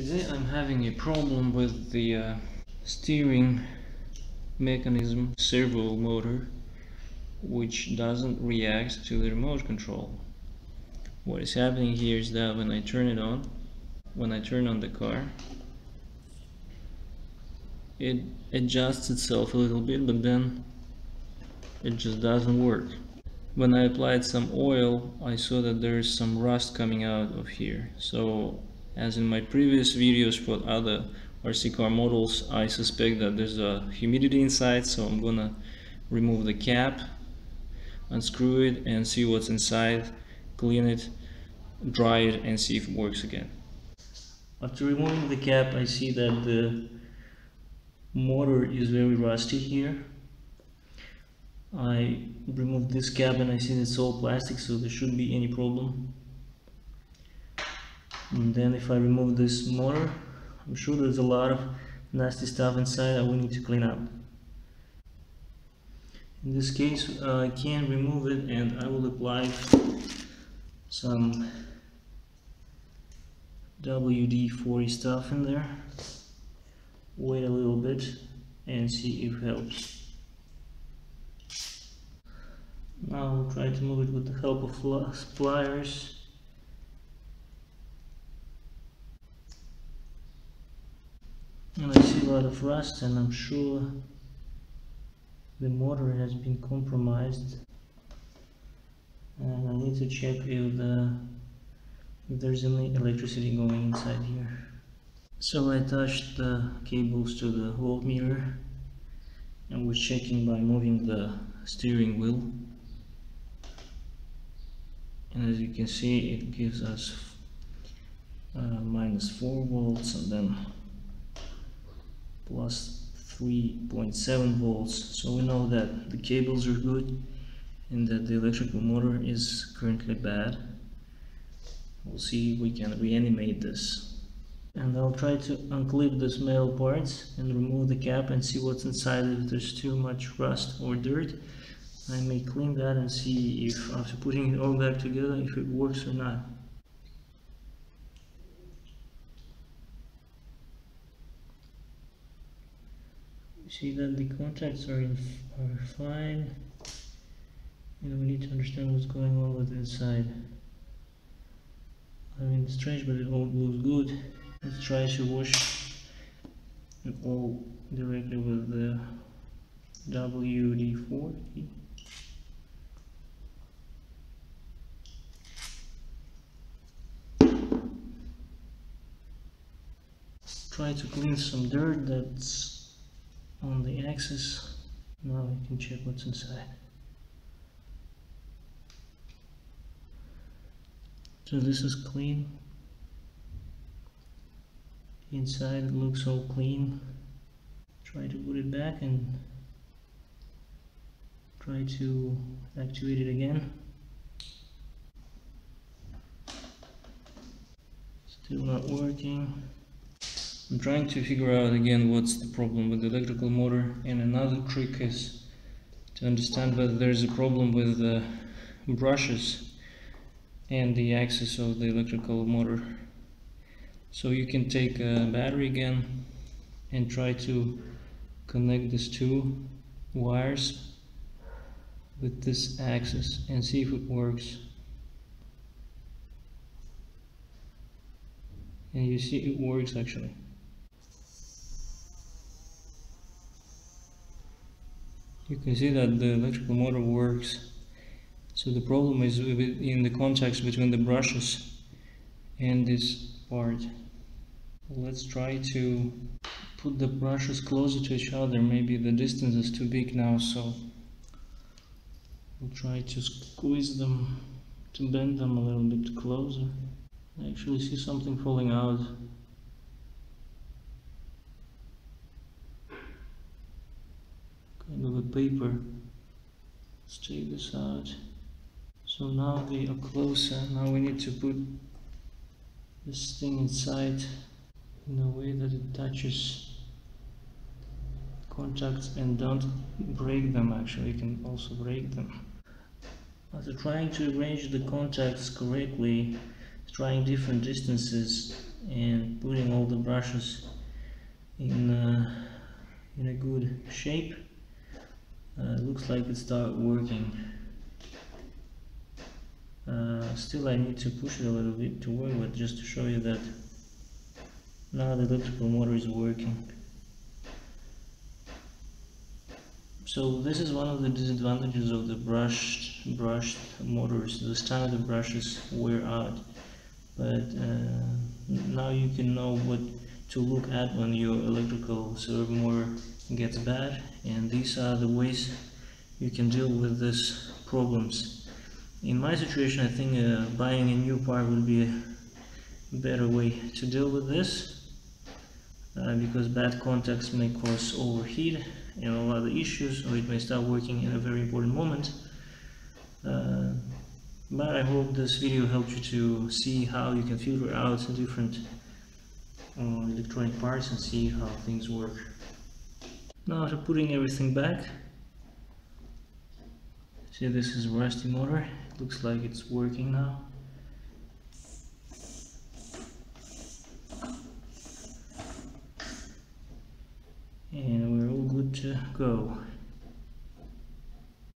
Today I'm having a problem with the steering mechanism servo motor, which doesn't react to the remote control. What is happening here is that when I turn on the car, it adjusts itself a little bit, but then it just doesn't work. When I applied some oil, I saw that there's some rust coming out of here. So, as in my previous videos for other RC car models, I suspect that there's a humidity inside, so I'm gonna remove the cap, unscrew it and see what's inside, clean it, dry it and see if it works again. After removing the cap, I see that the motor is very rusty here. I removed this cap and I see that it's all plastic, so there shouldn't be any problem. And then if I remove this motor, I'm sure there's a lot of nasty stuff inside that we need to clean up. In this case, I can remove it and I will apply some WD-40 stuff in there. Wait a little bit and see if it helps. Now we'll try to move it with the help of pliers. And I see a lot of rust, and I'm sure the motor has been compromised, and I need to check if there's any electricity going inside here. So I attached the cables to the voltmeter and was checking by moving the steering wheel, and as you can see it gives us -4 volts and then plus 3.7 volts, so we know that the cables are good and that the electrical motor is currently bad. We'll see if we can reanimate this. And I'll try to unclip this metal parts and remove the cap and see what's inside. If there's too much rust or dirt, I may clean that and see if after putting it all back together if it works or not. See that the contacts are fine, and we need to understand what's going on with the inside. I mean, it's strange, but it all looks good. Let's try to wash it all directly with the WD-40. Try to clean some dirt that's on the axis. Now we can check what's inside. So this is clean. Inside it looks all clean. Try to put it back and try to activate it again. Still not working. I'm trying to figure out again what's the problem with the electrical motor, and another trick is to understand whether there's a problem with the brushes and the axis of the electrical motor. So you can take a battery again and try to connect these two wires with this axis and see if it works. And you see it works actually. You can see that the electrical motor works. So the problem is in the contacts between the brushes and this part. Let's try to put the brushes closer to each other. Maybe the distance is too big now, so we'll try to squeeze them, to bend them a little bit closer. I actually see something falling out. Kind of a paper. Let's take this out. So now they are closer. Now we need to put this thing inside in a way that it touches contacts and don't break them. Actually, you can also break them. After trying to arrange the contacts correctly, trying different distances and putting all the brushes in a good shape. Looks like it started working. Still I need to push it a little bit to work, but just to show you that now the electrical motor is working. So this is one of the disadvantages of the brushed motors. The standard brushes wear out, but now you can know what to look at when your electrical servo motor gets bad, and these are the ways you can deal with these problems. In my situation, I think buying a new part would be a better way to deal with this, because bad contacts may cause overheat and all other issues, or it may start working at a very important moment. But I hope this video helped you to see how you can filter out different electronic parts and see how things work. Now, after putting everything back, see, this is a rusty motor. It looks like it's working now. And we're all good to go.